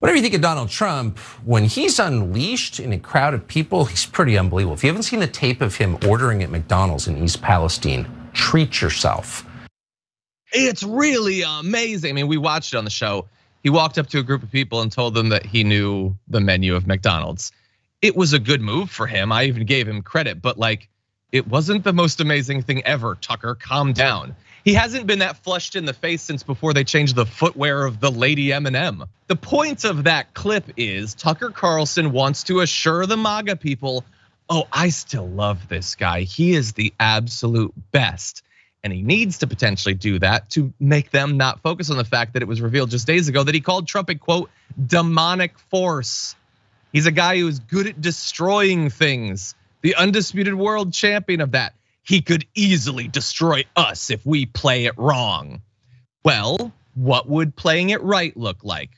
Whatever you think of Donald Trump, when he's unleashed in a crowd of people, he's pretty unbelievable. If you haven't seen the tape of him ordering at McDonald's in East Palestine, treat yourself. It's really amazing. I mean, we watched it on the show. He walked up to a group of people and told them that he knew the menu of McDonald's. It was a good move for him. I even gave him credit, but like, it wasn't the most amazing thing ever, Tucker. Calm down. He hasn't been that flushed in the face since before they changed the footwear of the lady M&M. The point of that clip is Tucker Carlson wants to assure the MAGA people, oh, I still love this guy. He is the absolute best. And he needs to potentially do that to make them not focus on the fact that it was revealed just days ago that he called Trump a, quote, demonic force. He's a guy who is good at destroying things. The undisputed world champion of that. He could easily destroy us if we play it wrong. Well, what would playing it right look like?